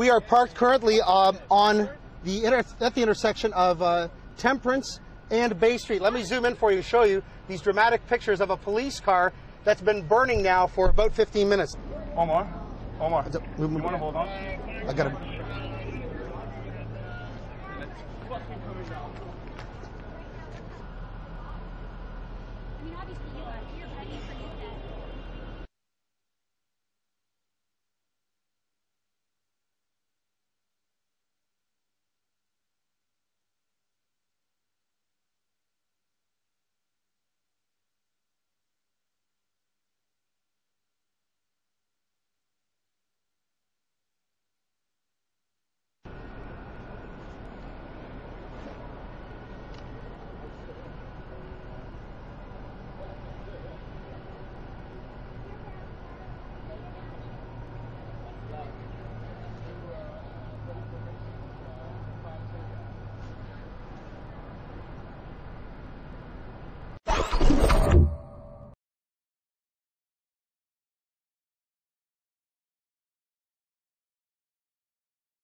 We are parked currently on the intersection of Temperance and Bay Street. Let me zoom in for you to show you these dramatic pictures of a police car that's been burning now for about 15 minutes. Omar, you want to hold on? I got to. I mean, obviously, you're ready for you.